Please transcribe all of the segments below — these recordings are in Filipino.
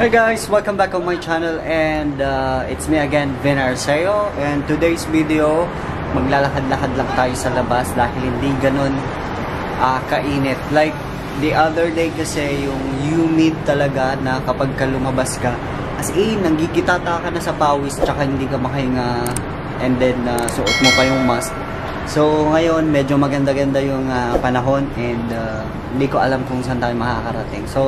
Hey guys, welcome back on my channel and it's me again, Vin Arceo, and today's video maglalakad-lakad lang tayo sa labas dahil hindi ganun kainit. Like the other day kasi yung humid talaga na kapag ka lumabas ka as in, nanggigitata ka na sa pawis tsaka hindi ka makahinga and then suot mo pa yung mask. So ngayon medyo maganda-ganda yung panahon and hindi ko alam kung saan tayo makakarating. So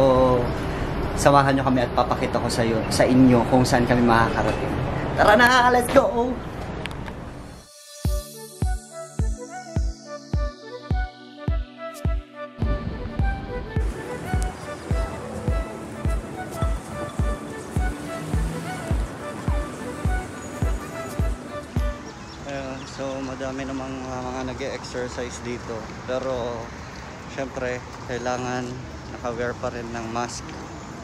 samahan nyo kami at papakita ko sa inyo kung saan kami makakarating. Tara na! Let's go! So madami namang mga nag-e-exercise dito. Pero syempre kailangan naka-wear pa rin ng mask.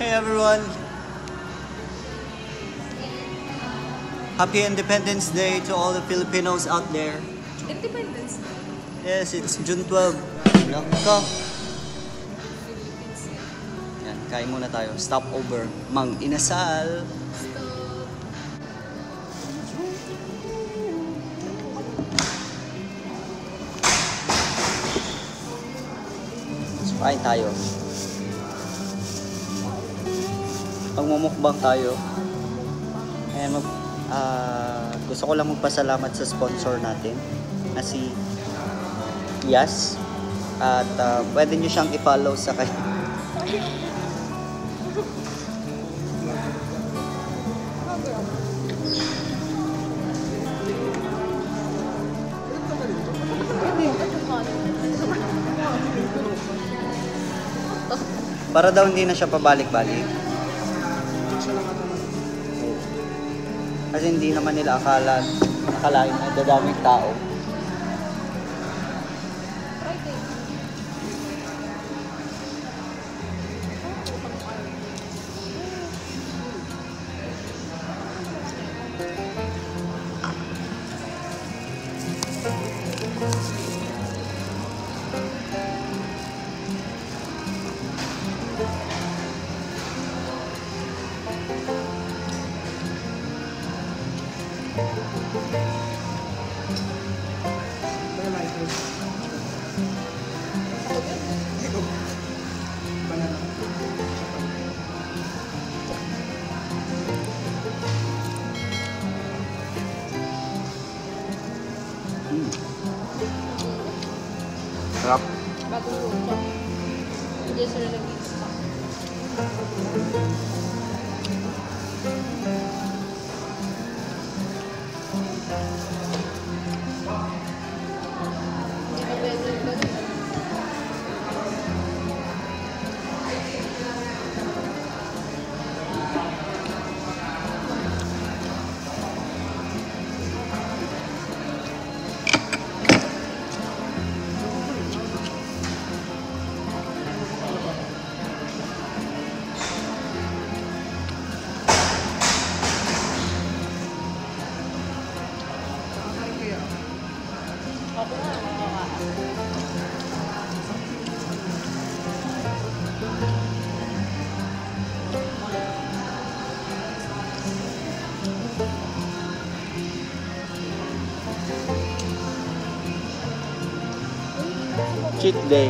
Hey everyone! Happy Independence Day to all the Filipinos out there. Independence Day? Yes, it's June 12. Nako. Yan, kain muna tayo. Stopover. Mang Inasal. Kain tayo. Pagmumukbang tayo. Ayan, gusto ko lang magpasalamat sa sponsor natin na si Yas. At pwede nyo siyang i-follow sa kay... Para daw hindi na siya pabalik-balik. Kasi hindi naman nila akalain na dadaming tao. Sarap. Hindi sila nag-extra. Cheat day.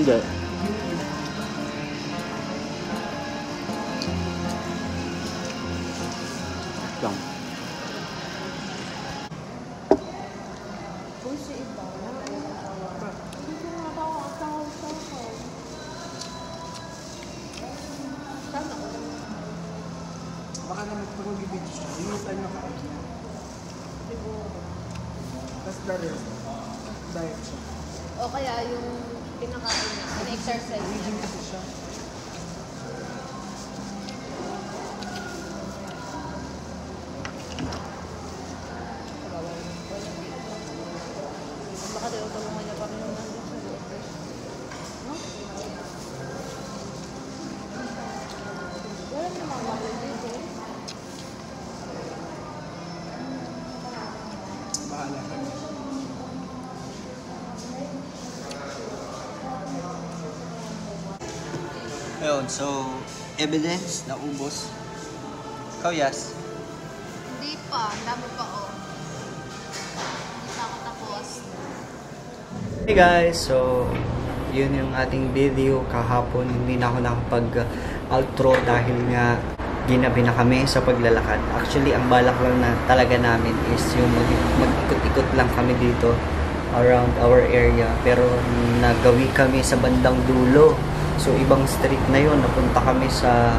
Hindi. Lang. Baka naman pag mag-video siya, hindi tayo nakakita. That's the rest. Diet siya. O kaya yung pinakain niya, in-exercise niya. Baka tayo tulungan niya kami nung nandun siya. No? Wala naman wala dito. Bahala ka niya. Ayun, so, evidence na ubos. Ikaw, Yas? Hindi pa. Ang dami pa, oh. Hindi pa ako tapos. Hey guys, so, yun yung ating video kahapon. Hindi na ako nakapag-outro dahil nga ginabi na kami sa paglalakad. Actually, ang balak lang na talaga namin is yung mag-ikot-ikot lang kami dito around our area. Pero nagawi kami sa bandang dulo. So, ibang street na yun. Napunta kami sa...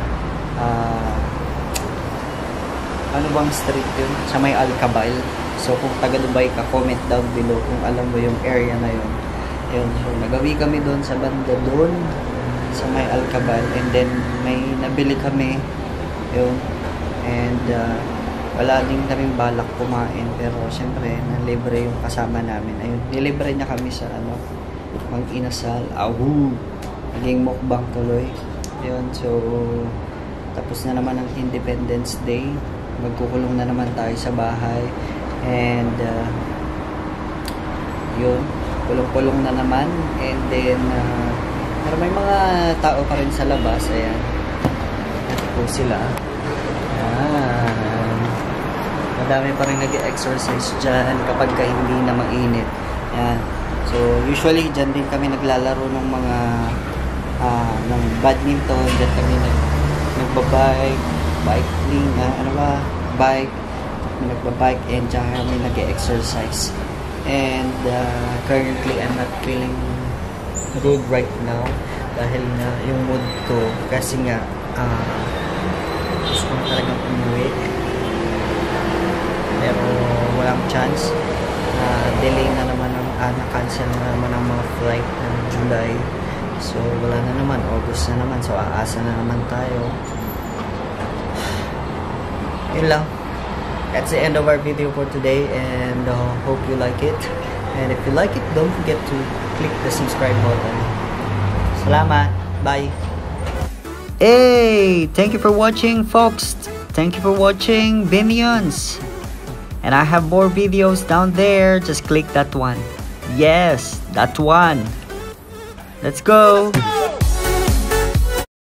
ano bang street yun? Sa may Al-Kabal. So, kung taga-Dubai ka, comment down below kung alam mo yung area na yun. Ayun, so, nagawi kami doon sa banda doon. sa may Al-Kabal, and then may nabili kami yun, and wala din kaming balak kumain, pero siyempre nalibre yung kasama namin. Ayun, nilibre niya kami sa ano, Mang Inasal. Ahu! Naging mukbang tuloy yun. So tapos na naman ang Independence Day, magkukulong na naman tayo sa bahay, and yun, kulong-kulong na naman. And then pero may mga tao pa rin sa labas. Ayan, ito po sila. Ayan, madami pa rin nag-exercise dyan kapag ka hindi na mainit. Ayan, so usually dyan din kami naglalaro ng mga ng badminton. Dyan kami nagbabike and dyan kami nag-exercise. And currently I'm not feeling good right now dahil na yung mood ko, kasi nga gusto ko talagang umuwi pero walang chance. Delay na naman ang na-cancel na naman ang mga flight ng July, so wala na naman, August na naman, so aasa na naman tayo. Yun lang. That's the end of our video for today, and hope you like it. And if you like it, don't forget to click the subscribe button. Salamat. Bye. Hey, thank you for watching, folks. Thank you for watching Vinions. And I have more videos down there. Just click that one. Yes, that one. Let's go.